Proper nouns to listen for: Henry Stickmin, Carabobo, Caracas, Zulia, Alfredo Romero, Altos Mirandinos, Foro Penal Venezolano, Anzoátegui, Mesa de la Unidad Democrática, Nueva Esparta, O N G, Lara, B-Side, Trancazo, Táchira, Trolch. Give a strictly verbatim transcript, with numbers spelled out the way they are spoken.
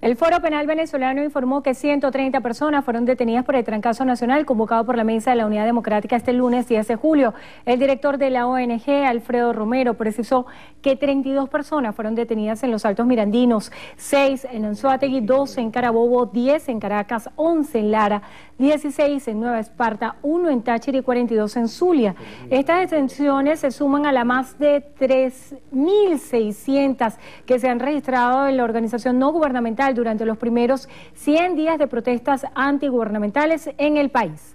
El Foro Penal Venezolano informó que ciento treinta personas fueron detenidas por el trancazo nacional convocado por la Mesa de la Unidad Democrática este lunes diez de julio. El director de la O N G, Alfredo Romero, precisó que treinta y dos personas fueron detenidas en los Altos Mirandinos, seis en Anzoátegui, dos en Carabobo, diez en Caracas, once en Lara, dieciséis en Nueva Esparta, uno en Táchira y cuarenta y dos en Zulia. Estas detenciones se suman a las más de tres mil seiscientas que se han registrado en la organización no gubernamental durante los primeros cien días de protestas antigubernamentales en el país.